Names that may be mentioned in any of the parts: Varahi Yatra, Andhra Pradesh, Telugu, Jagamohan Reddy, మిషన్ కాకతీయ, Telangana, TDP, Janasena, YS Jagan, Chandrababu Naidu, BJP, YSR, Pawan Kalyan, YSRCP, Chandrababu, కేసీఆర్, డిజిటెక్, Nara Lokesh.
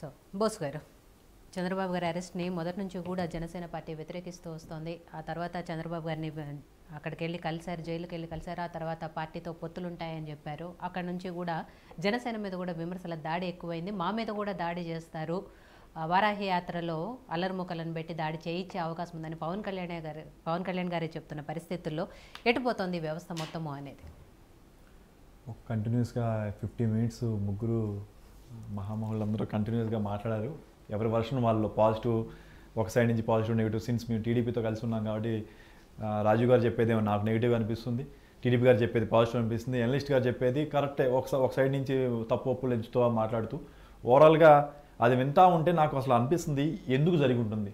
So, Bose garu, Chandrababu gari arrest ni modati nunchi kuda Janasena party vyatirekistu vastundi. Aa tarvata Chandrababu garini akkadiki velli kalisaru, jailuki velli kalisaru, aa tarvata party tho pottulu untayani chepparu. Akkadi nunchi kuda Janasena meeda kuda vimarsala daadi ekkuvaindi, maa meeda kuda daadi chestaru. Varahi Yatralo, Alarmukalan Betty Dad Chaichi Avakas Mundan Pawan Kalyan Gari Cheptuna Paristitulo, Yetupon the Vavasta Motamone. Continuous 50 minutes Muguru Mahamahulandra continuous Gamatadaru. Every version of positive, work side in positive negative since TDP to Kalsunangadi, Rajugar Jepe on our negative and Pisundi, TDP Jepe, the positive and Pisni, enlist Jepe, correct oxide in Tapopul and Stoa Matadu. Oralga. అది వింటా ఉంటే నాకు అసలు అనిపిస్తుంది ఎందుకు జరిగి ఉంటుంది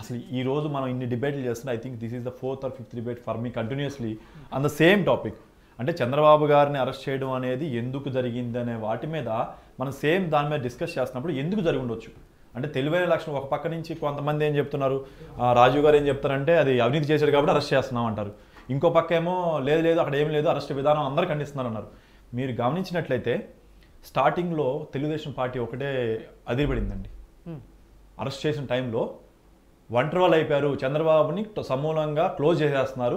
అసలు ఈ రోజు మనం ఇన్ని డిబేట్లు చేస్తున్నా I think this is the 4th or 5th debate for me continuously on the same topic అంటే చంద్రబాబు గారిని అరెస్ట్ చేయడం అనేది ఎందుకు జరిగిందనే వాటి మీద మనం సేమ్ దాని మీద డిస్కస్ చేస్తున్నప్పుడు ఎందుకు జరిగి ఉండొచ్చు అంటే తెలివైన లక్షణం ఒక పక్క నుంచి కొంతమంది ఏం చెప్తున్నారు రాజు గారు ఏం చెప్తారంటే అది అవినీతి చేశారు కాబట్టి అరెస్ట్ చేస్తున్నాం అంటారు ఇంకో పక్క ఏమో లేదు లేదు అక్కడ ఏమీ లేదు అరెస్ట్ విధానం అందరూ ఖండిస్తున్నారు అన్నారు మీరు గమనించినట్లయితే Starting lo, Telugu party okate adiripedindandi. Arrest chesin time lo, vantraval ayyaru, Chandrababuni samolanga close chesestunaru.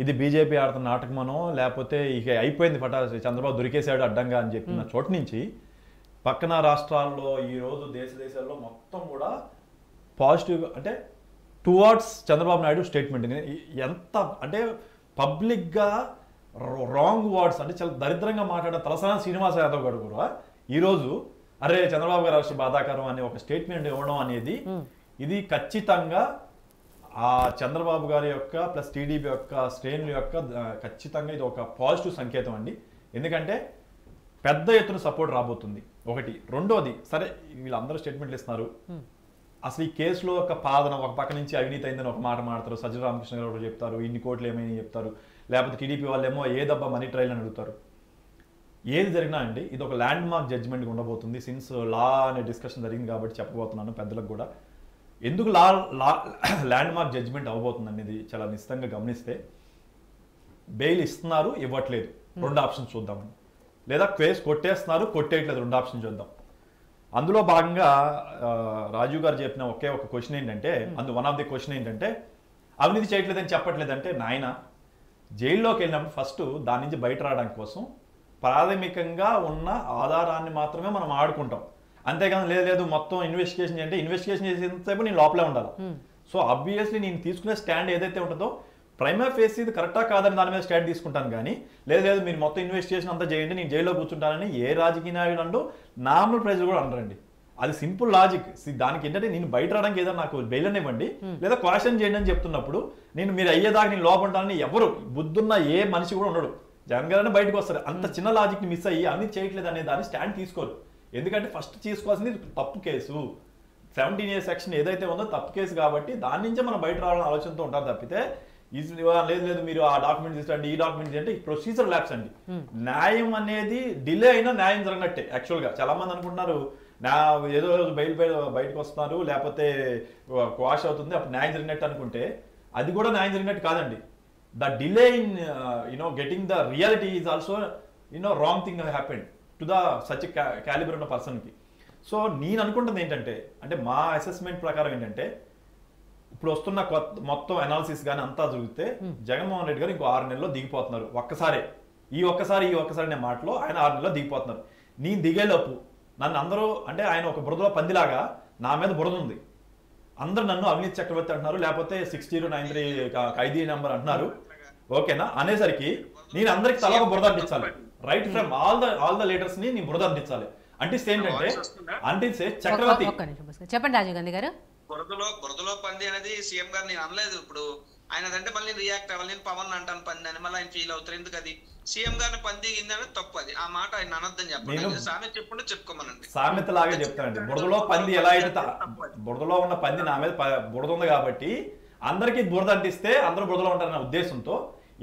Idi BJP artha natakmano, lepote ike ayipoyindi patasi Chandrababu dorikesadu addanga ani cheptunna chotu nunchi pakkana rashtrallo ee roju desha-deshallo mottham kuda positive ante towards Chandrababu Naidu statement enta ante public ga wrong words and Daridranga Mata, Talasana Cinema Sada Gurua, Irozu, Are Chandrababu Garashi Badakaran, a statement in Ono and Edi, Idi Kachitanga, Chandrababu Garioka, plus TDP Yoka, Strain Yoka, Kachitanga, Yoka, positive Sanketandi, in the Kante, Pedda support Rabotundi, Okati, Rondodi, Sare, you will under statement listener. As we case law, Kapadana, Pakaninchi, Avita in the Nokamata Martha, Sajaram Krishna or Jeptaru, Indicot Lemon Jeptaru. TDP or Lemo, Yedaba money trial and Ruthar. Yed Zerinandi, it of a landmark judgment Gondabotundi since law and a discussion the ring about Chapavatan Padala Goda. Indu landmark judgment about Nandi Chalanistanga Gaministe Bail Isnaru, Evatled, Runda options Sodam. Let a quest, Cotes Naru, Cotate the Runda options Jodam. Andulo Banga Rajugar Jepna, okay, question in Dente, and one of the question in Dente. Avni Chaitle than Chapatle Dente, Nina. జైల్లో కెళ్ళినప్పుడు first దాని నుంచి బయట రావడం కోసం ప్రాథమికంగా ఉన్న ఆధారాన్ని మాత్రమే మనం ఆడుకుంటాం అంతేగాని లేదు మొత్తం ఇన్వెస్టిగేషన్ అంటే ఇన్వెస్టిగేషన్ చేసేంతసేపు నేను లోపలే ఉండాలి సో ఆబ్వియస్లీ నేను తీసుకునే స్టాండ్ ఏదైతే ఉంటుందో ప్రైమా ఫేస్ ఇది కరెక్టా కాదని దాని మీద స్టాండ్ తీసుకుంటాను కానీ లేదు మీరు మొత్తం ఇన్వెస్టిగేషన్ అంతా చేయండి నేను జైల్లో కూర్చుంటానని ఏ రాజకీయ నాయకుడు అంటూ నార్మల్ ప్రైజ్ కూడా అంటారండి అది సింపుల్ లాజిక్ దానికి ఏంటంటే నేను బయట రావడానికి ఏదైనా నాకు బెయిల్ ఇవ్వండి లేదా క్వాషన్ చేయండి అని చెప్తున్నప్పుడు నేను మీరు అయ్యేదాకా నేను లోపల ఉంటానని ఎవరు బుద్ధున్న ఏ మనిషి కూడా ఉండడు జగన్ గారు బయటకు వస్తారు అంత చిన్న లాజిక్ని మిస్ అయ్యి అన్ని చేయట్లేదు అనే దాన్ని స్టాండ్ తీసుకోరు ఎందుకంటే ఫస్ట్ తీసుకోవాల్సింది తప్పు కేసు 17A సెక్షన్ ఏదైతే ఉందో తప్పు కేసు కాబట్టి దాని నుంచే మనం బయట రావాలని ఆలోచనతో ఉంటారు తప్పితే లేదు మీరు ఆ డాక్యుమెంట్స్ ఇస్తండి ఈ డాక్యుమెంట్స్ అంటే ప్రొసీజర్ ల్యాబ్స్ అండి న్యాయం అనేది డిలే అయినా న్యాయం జరగనట్టే యాక్చువల్గా చాలా మంది అనుకుంటున్నారు నా ఏదో రోజు బయటకు వస్తున్నారు లేకపోతే క్వాష్ అవుతుంది అప్పుడు న్యాయం జరిగినట్టు అనుకుంటే అది కూడా న్యాయం జరిగినట్టు కాదండి the delay in you know getting the reality is also you know wrong thing happened to the such calibre ఉన్న పర్సన్కి సో నేను అనుకుంటుంది ఏంటంటే అంటే మా అసెస్మెంట్ ప్రకారం ఏంటంటే ఇప్పుడు వస్తున్న కొత్త మొత్తం అనాలిసిస్ కానీ అంతా జరిగితే జగన్మోహన్ రెడ్డి గారు ఇంకో 6 నెలల్లో దిగిపోతున్నారు ఒక్కసారి ఈ ఒక్కసారి అనే మాటలో ఆయన 6 నెలల్లో దిగిపోతున్నారు నేను దిగేలోపు నన్ను అందరూ అంటే ఆయన ఒక బురదలో పందిలాగా నా మీద బురద ఉంది అందరు నన్ను అవినీతి చక్రవర్తి అంటున్నారు లేకపోతే 6093 ఖైదీ నెంబర్ అంటున్నారు ఓకేనా అనేసరికి నేను అందరికి తల ఒక బురద అందించాలి right from all the leaders ని నేను బురద అందించాలి అంటే అంటే చక్రవర్తి చెప్పండి రాజీవ్ గాంధీ గారు బురదలో పంది అనేది సీఎం గారు నేను అనలేదు ఇప్పుడు ఆయన అంటే మళ్ళీ రియాక్ట్ అవ్వాలి నేను పవన్ అంటాను పంది అని మళ్ళీ ఆయన ఫీల్ అవుతారు ఎందుకు అది సీఎం గారిని పందిగిందని తప్పు అది ఆ మాట ఆయన అనొద్దని చెప్పండి సామెత చెప్పుకుంటే చెప్పుకోమనండి సామెత లాగే చెప్తానండి బురదలో పంది ఎలా అయితే బురదలో ఉన్న పంది నా మీద బురద ఉంది కాబట్టి అందరికీ బురద అంటిస్తే అందరూ బురదలో ఉంటారనే ఉద్దేశంతో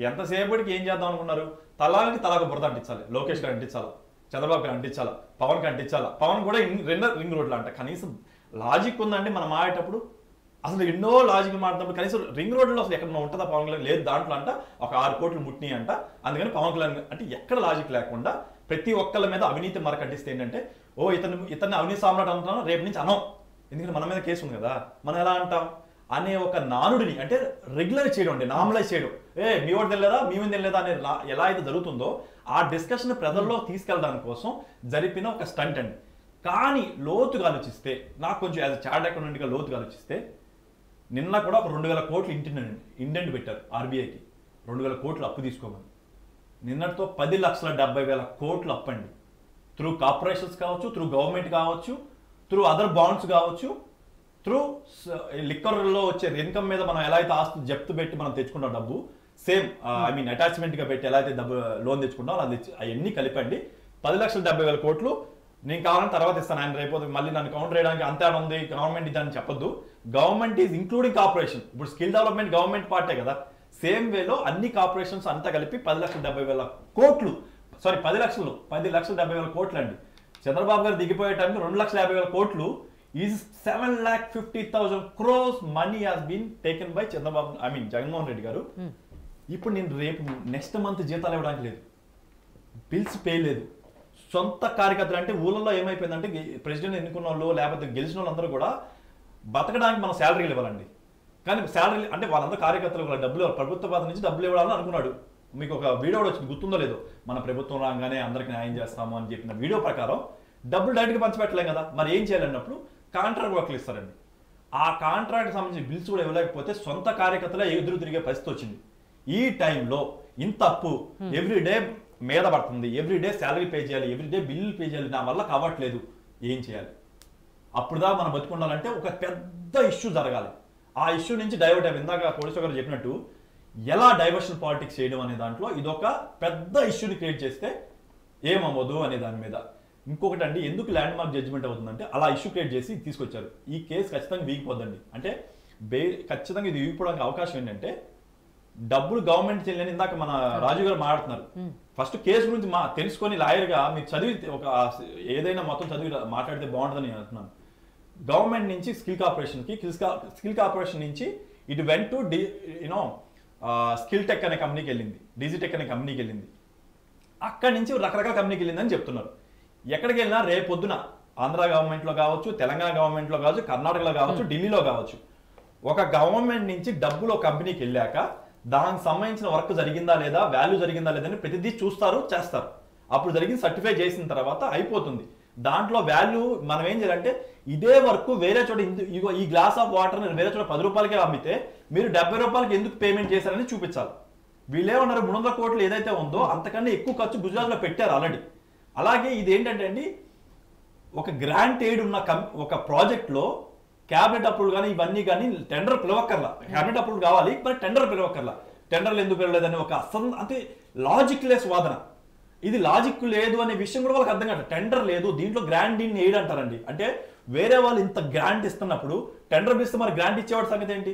ఎంతసేపటికి ఏం చేద్దాం అనుకున్నారు తలానికి తలాకు బురద అంటించాలి లోకేష్ గారు అంటించాలా చంద్రబాబు గారు అంటించాలా పవన్ కి అంటించాలా పవన్ కూడా రింగ్ రోడ్లు అంట కనీసం లాజిక్ ఉందండి మనం ఆడేటప్పుడు అసలు ఎన్నో లాజిక్ మాట్లాడినప్పుడు కనీసం రింగ్ రోడ్లో అసలు ఎక్కడ ఉంటుందా పవన్ కళ్యాణ్ లేదు దాంట్లో అంట ఒక 6 కోట్లు ముట్టినాయి అంట అందుకని పవన్ కళ్యాణ్ అంటే ఎక్కడ లాజిక్ లేకుండా ప్రతి ఒక్కళ్ళ మీద అవినీతి మరకట్టిస్తే ఏంటంటే ఓ ఇతన్ని అవినీతి సామ్రాట్ అంటున్నాను, రేపు నుంచి అనం, ఎందుకంటే మన మీద కేసు ఉంది కదా, మనం ఎలా అంటాం అనే ఒక నానుడిని, అంటే రెగ్యులర్ చేయడం, అంటే నార్మలైజ్ చేయడం, ఏ మీ ఓటు తెలియదా మీ మీద తెలియదా అనే ఎలా అయితే జరుగుతుందో ఆ డిస్కషన్ ప్రజల్లో తీసుకెళ్ళడానికి కోసం జరిపిన ఒక స్టంట్ అండి. కానీ లోతుగా ఆలోచిస్తే, నాకు కొంచెం యాజ్ చార్టర్డ్ అకౌంటెంట్గా లోతుగా ఆలోచిస్తే, నిన్న కూడా ఒక 2000 కోట్లు ఇండెంట్ పెట్టారు ఆర్బీఐకి, 2000 కోట్లు అప్పు తీసుకోమని. నిన్నటితో 10,70,000 కోట్లు అప్పు అండి, త్రూ కార్పొరేషన్స్ కావచ్చు, త్రూ గవర్నమెంట్ కావచ్చు, త్రూ అదర్ బాండ్స్ కావచ్చు, త్రూ లిక్కర్లో వచ్చే ఇన్కమ్ మీద మనం ఎలా అయితే ఆస్తులు జప్తు పెట్టి మనం తెచ్చుకుంటాం డబ్బు, సేమ్ ఐ మీన్ అటాచ్మెంట్గా పెట్టి ఎలా అయితే డబ్బు లోన్ తెచ్చుకుంటాం అది అవన్నీ కలిపండి 10,70,000 కోట్లు. నేను కావాలని తర్వాత ఇస్తాను, ఆయన రేపు మళ్ళీ నన్ను కౌంటర్ చేయడానికి అంతే ఉంది, గవర్నమెంట్ ఇదని చెప్పొద్దు. గవర్నమెంట్ ఈజ్ ఇంక్లూడింగ్ కార్పొరేషన్, ఇప్పుడు స్కిల్ డెవలప్మెంట్ గవర్నమెంట్ పార్టే కదా, సేమ్ వేలో అన్ని కార్పొరేషన్స్ అంతా కలిపి 10,70,000 కోట్లు, సారీ 10,70,000 కోట్లు అండి. చంద్రబాబు గారు దిగిపోయే టైంకి 2,50,000 కోట్లు is 7,50,000 crores money has been taken by Chandrababu, I mean Jaganmohan Reddy garu. ఇప్పుడు నేను రేపు నెక్స్ట్ మంత్ జీతాలు ఇవ్వడానికి లేదు, బిల్స్ పే లేదు, సొంత కార్యకర్తలు అంటే ఊళ్ళలో ఏమైపోయిందంటే ప్రెసిడెంట్ ఎన్నుకున్న వాళ్ళు లేకపోతే గెలిచిన వాళ్ళందరూ కూడా బతకడానికి మనం శాలరీలు ఇవ్వాలండి. కానీ శాలరీ అంటే వాళ్ళందరూ కార్యకర్తలు కూడా డబ్బులు ప్రభుత్వ బాధ నుంచి డబ్బులు ఇవ్వాలని అనుకున్నాడు. మీకు ఒక వీడియో కూడా వచ్చింది గుర్తుందో లేదో, మన ప్రభుత్వం రాగానే అందరికి న్యాయం చేస్తాము అని చెప్పిన వీడియో ప్రకారం డబ్బులు డైరెక్ట్గా పంచిపెట్టలేం కదా, మరి ఏం చేయాలన్నప్పుడు కాంట్రాక్ట్ వర్క్లు ఇస్తారండి. ఆ కాంట్రాక్ట్ సంబంధించి బిల్స్ కూడా ఇవ్వలేకపోతే సొంత కార్యకర్తలే ఎదురు తిరిగే పరిస్థితి వచ్చింది. ఈ టైంలో ఇంత అప్పు ఎవ్రీడే మీద పడుతుంది, ఎవ్రీడే శాలరీ పే చేయాలి, ఎవ్రీడే బిల్లు పే చేయాలి, నా వల్ల కావట్లేదు, ఏం చేయాలి? అప్పుడుదా మనం బతుకుండాలంటే ఒక పెద్ద ఇష్యూ జరగాలి, ఆ ఇష్యూ నుంచి డైవర్ట్ అయ్యి, ఇందాక పోలీసు గారు చెప్పినట్టు ఎలా డైవర్షన్ పాలిటిక్స్ చేయడం అనే దాంట్లో ఇదొక పెద్ద ఇష్యూని క్రియేట్ చేస్తే ఏమవ్వదు అనే దాని మీద. ఇంకొకటి అండి, ఎందుకు ల్యాండ్ మార్క్ జడ్జిమెంట్ అవుతుందంటే అలా ఇష్యూ క్రియేట్ చేసి తీసుకొచ్చారు. ఈ కేసు ఖచ్చితంగా వీగిపోద్దండి, అంటే ఖచ్చితంగా ఇది వీగిపోవడానికి అవకాశం ఏంటంటే డబ్బులు గవర్నమెంట్ చేయలేని, ఇందాక మన రాజు గారు మాట్లాడుతున్నారు, ఫస్ట్ కేసు గురించి తెలుసుకొని లాయర్గా మీరు చదివి ఒక ఏదైనా మొత్తం చదివి మాట్లాడితే బాగుంటుందని నేను అంటున్నాను. గవర్నమెంట్ నుంచి స్కిల్ కార్పొరేషన్కి, స్కిల్ కార్పొరేషన్ నుంచి it went to skill tech అనే కంపెనీకి వెళ్ళింది, డిజిటెక్ అనే కంపెనీకి వెళ్ళింది, అక్కడి నుంచి రకరకాల కంపెనీకి వెళ్ళిందని చెప్తున్నారు. ఎక్కడికి వెళ్ళినా రేపొద్దున ఆంధ్ర గవర్నమెంట్లో కావచ్చు, తెలంగాణ గవర్నమెంట్లో కావచ్చు, కర్ణాటకలో కావచ్చు, ఢిల్లీలో కావచ్చు, ఒక గవర్నమెంట్ నుంచి డబ్బులు ఒక కంపెనీకి వెళ్ళాక దానికి సంబంధించిన వర్క్ జరిగిందా లేదా, వాల్యూ జరిగిందా లేదని ప్రతిదీ చూస్తారు, చేస్తారు. అప్పుడు జరిగింది సర్టిఫై చేసిన తర్వాత అయిపోతుంది. దాంట్లో వాల్యూ మనం ఏం చేయాలంటే, ఇదే వర్క్ వేరే చోట, ఈ గ్లాస్ ఆఫ్ వాటర్ వేరే చోట 10 రూపాయలకే అమ్మితే మీరు 70 రూపాయలకి ఎందుకు పేమెంట్ చేశారని చూపించాలి. వీళ్ళేమన్నారు, 300 కోట్లు ఏదైతే ఉందో అంతకన్నా ఎక్కువ ఖర్చు గుజరాత్లో పెట్టారు ఆల్రెడీ. అలాగే ఇది ఏంటంటే అండి, ఒక గ్రాంట్ ఎయిడ్ ఉన్న ఒక ప్రాజెక్ట్లో క్యాబినెట్ అప్రూవల్ కానీ ఇవన్నీ కానీ టెండర్ పిలవక్కర్లా, క్యాబినెట్ అప్రూవల్ కావాలి మరి టెండర్ పిలవక్కర్లా, టెండర్లు ఎందుకు పిలవలేదని ఒక అంటే లాజిక్ లెస్ వాదన. ఇది లాజిక్ లేదు అనే విషయం కూడా వాళ్ళకి అర్థం కాదు. టెండర్ లేదు, దీంట్లో గ్రాంట్ ఇన్ ఎయిడ్ అంటారండి, అంటే వేరే వాళ్ళు ఇంత గ్రాంట్ ఇస్తున్నప్పుడు టెండర్ ఇస్తే మరి గ్రాంట్ ఇచ్చేవాడు సంగతి ఏంటి?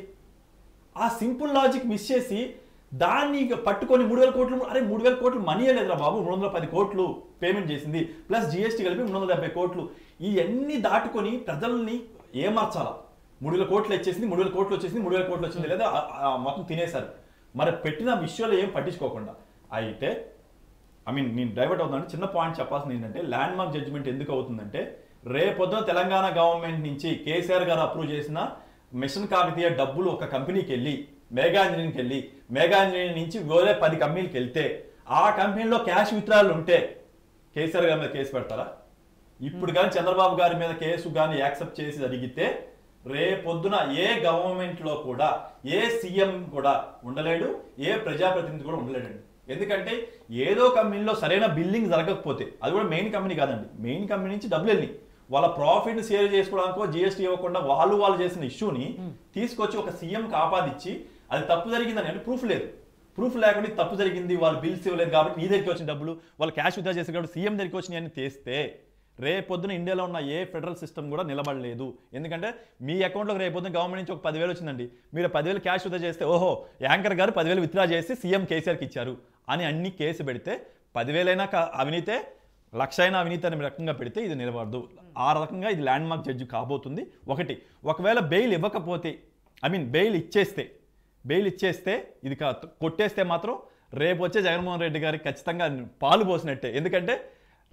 ఆ సింపుల్ లాజిక్ మిస్ చేసి దాన్ని పట్టుకొని 3,000 కోట్లు, అరే 3,000 కోట్లు మనీ లేదురా బాబు, 310 కోట్లు పేమెంట్ చేసింది, ప్లస్ జిఎస్టీ కలిపి 370 కోట్లు, ఇవన్నీ దాటుకొని ప్రజల్ని ఏమార్చాలా? 3,000 కోట్లు వచ్చేసింది, 3,000 కోట్లు వచ్చేసింది, 3,000 కోట్లు వచ్చింది, లేదా మొత్తం తినేశారు, మరి పెట్టిన విషయాలు ఏం పట్టించుకోకుండా. అయితే ఐ మీన్ నేను డైవర్ట్ అవుతుందంటే చిన్న పాయింట్ చెప్పాల్సింది ఏంటంటే, ల్యాండ్ మార్క్ జడ్జిమెంట్ ఎందుకు అవుతుందంటే, రేపొద్దున తెలంగాణ గవర్నమెంట్ నుంచి కేసీఆర్ గారు అప్రూవ్ చేసిన మిషన్ కాకతీయ డబ్బులు ఒక కంపెనీకి వెళ్ళి, మెగా ఇంజనీరింగ్కి వెళ్ళి, మెగా ఇంజనీరింగ్ నుంచి వేరే 10 కంపెనీలకు వెళ్తే, ఆ కంపెనీలో క్యాష్ విత్డ్రాలు ఉంటే కేసీఆర్ గారి మీద కేసు పెడతారా? ఇప్పుడు కానీ చంద్రబాబు గారి మీద కేసు కానీ యాక్సెప్ట్ చేసి జరిగితే రేపొద్దున ఏ గవర్నమెంట్లో కూడా ఏ సీఎం కూడా ఉండలేడు, ఏ ప్రజాప్రతినిధి కూడా ఉండలేడండి. ఎందుకంటే ఏదో కంపెనీలో సరైన బిల్లింగ్ జరగకపోతే, అది కూడా మెయిన్ కంపెనీ కాదండి, మెయిన్ కంపెనీ నుంచి డబ్బులు వెళ్ళి వాళ్ళ ప్రాఫిట్ షేర్ చేసుకోవడానికో జిఎస్టీ ఇవ్వకుండా వాళ్ళు చేసిన ఇష్యూని తీసుకొచ్చి ఒక సీఎం ఆపాదించి అది తప్పు జరిగిందని అంటే ప్రూఫ్ లేదు, ప్రూఫ్ లేకుండా తప్పు జరిగింది, వాళ్ళు బిల్స్ ఇవ్వలేదు కాబట్టి నీ దగ్గరికి వచ్చిన డబ్బులు వాళ్ళు క్యాష్ విత్డ్రా చేశారు కాబట్టి సీఎం దగ్గరికి వచ్చినాయని తెస్తే రేపొద్దున ఇండియాలో ఉన్న ఏ ఫెడరల్ సిస్టమ్ కూడా నిలబడలేదు. ఎందుకంటే మీ అకౌంట్లోకి రేపొద్దున గవర్నమెంట్ నుంచి ఒక 10,000 వచ్చిందండి, మీరు 10,000 క్యాష్ విత్డ్రా చేస్తే ఓహో యాంకర్ గారు 10,000 విత్డ్రా చేసి సీఎం కేసీఆర్కి ఇచ్చారు అని అన్ని కేసు పెడితే, 10,000 అయినా అవినీతే, 1,00,000 అయినా అవినీతి అనే రకంగా పెడితే ఇది నిలబడదు. ఆ రకంగా ఇది ల్యాండ్ మార్క్ జడ్జి కాబోతుంది. ఒకటి, ఒకవేళ బెయిల్ ఇవ్వకపోతే, ఐ మీన్ బెయిల్ ఇచ్చేస్తే ఇది కొట్టేస్తే మాత్రం రేపు వచ్చే జగన్మోహన్ రెడ్డి గారికి ఖచ్చితంగా పాలు పోసినట్టే. ఎందుకంటే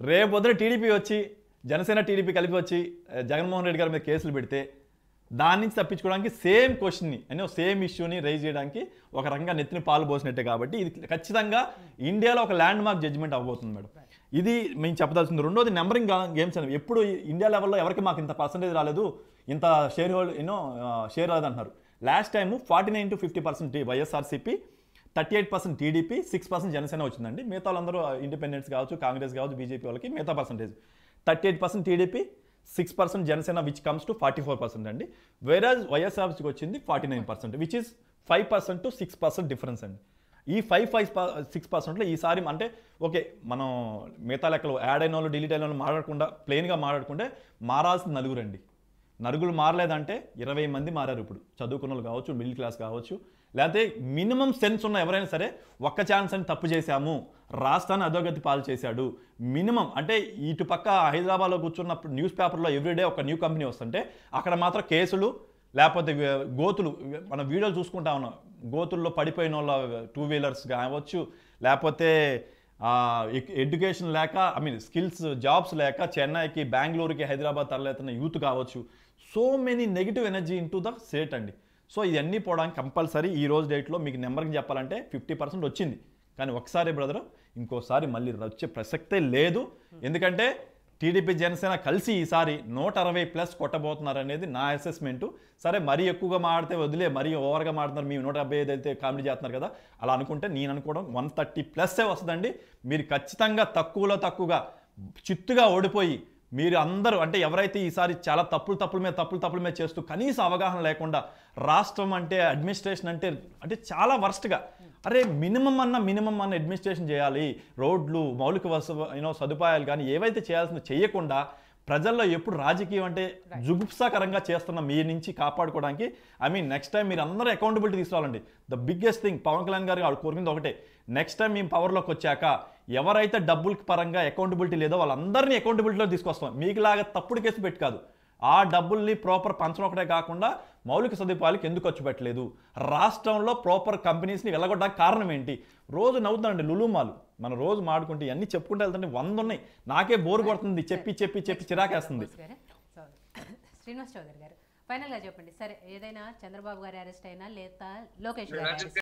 రేపు వదిన టీడీపీ వచ్చి Janasena TDP Kalipachi, Jagamohan Reddy Garu case will be Dani Sapichuranki, same question, and same issue ni raised Danki, Wakaranga Nithin Pal Bos Netagabati, Kachitanga, India local landmark judgment of both. Idi main chapters in Rundo, the numbering games and Yepu India level Everkamak in the percentage Raladu in the shareholder, share rather than her. Last time 49 to 50% YSRCP, 38% TDP, 6% Janasena Ochandi, Metalandro Independence Gaucho, Congress Gaucho, BJP, Olaki, Meta percentage. 38% TDP, 6% Janasena, which comes to 44% and whereas YSR is 49%, which is 5% to 6% difference. And E 5-6% le isari ante okay, mano metalakalo add and all delete and marakunda, plain ga marakunda, maras nalurandi. Nargul marla dante, Yerave Mandi Mara Rupu, Chadukunal Gauchu, middle class Gauchu, Late minimum sense on ever and Sare, Waka chance and Tapujasamu, Rastan Adogati Palchesadu, minimum ante Itupaka, Hyderabad Guchuna newspaper every day of a new company or Sunday, Akaramatra Kesulu, Lapote go to one of Vidal Zuskuntana, go to Padipinola, two wheelers, Gavachu, Lapote. Education leka, I mean skills, jobs leka, Chennai ki, Bangalore ki, Hyderabad tarletana youth kavachu. So many negative energy into the state andi. So idanni podam compulsory ee roju date lo meeku number ki cheppalante 50% ochindi. Kani okkasari brother inkosari malli racche prasakte ledu. Endukante TDP Janasena kalisi ee sari 160 plus kottabothunnaru anedi na assessment. Sare mari ekkuva maadte vadile mari over ga maadtaru mee 150 aithe comedy chestunaru kada ala anukunte nenu anukodam 130 plus e vastadandi meer kachithanga takkulo takkuga chittuga odipoyi meer andaru ante evaraithe ee sari chaala tappulu me chestu kanisa avagahana lekunda rashtam ante administration ante chaala worst ga are minimum anna administration cheyali roadlu maulika sadupayalu gaani evaithe cheyalasno cheyakunda ప్రజల్లో ఎప్పుడు రాజకీయం అంటే జుగుప్సాకరంగా చేస్తున్న మీ నుంచి కాపాడుకోవడానికి I mean next time మీరందరూ accountability తీసుకోవాలండి the biggest thing Pawan Kalyan garu ఆ కోరుకుంది ఒకటే నెక్స్ట్ టైం మేము పవర్ లోకి వచ్చాక ఎవరైతే డబ్బులకి పరంగా అకౌంటబిలిటీ లేదో వాళ్ళందర్నీ అకౌంటబిలిటీలో తీసుకొస్తాం మీకులాగా తప్పుడు కేసు పెట్టి కాదు ఆ డబ్బుల్ని ప్రాపర్ పంచనొకటే కాకుండా మౌలిక సదుపాయాలకు ఎందుకు ఖర్చు పెట్టలేదు రాష్ట్రంలో ప్రాపర్ కంపెనీస్ ని వెళ్ళగొట్టడానికి కారణం ఏంటి రోజు నవ్వుతాండి లులుమాలు మనం రోజు మాడుకుంటే ఇన్ని చెప్పుకుంటూ వెళ్తుంటే 100 ఉన్నాయి నాకే బోర్ కొడుతుంది చెప్పి చిరాకేస్తుంది శ్రీనివాస్ చౌదరి గారు ఫైనల్ గా చెప్పండి సరే ఏదైనా చంద్రబాబు గారి అరెస్ట్ అయినా లేత లోకేష్ గారి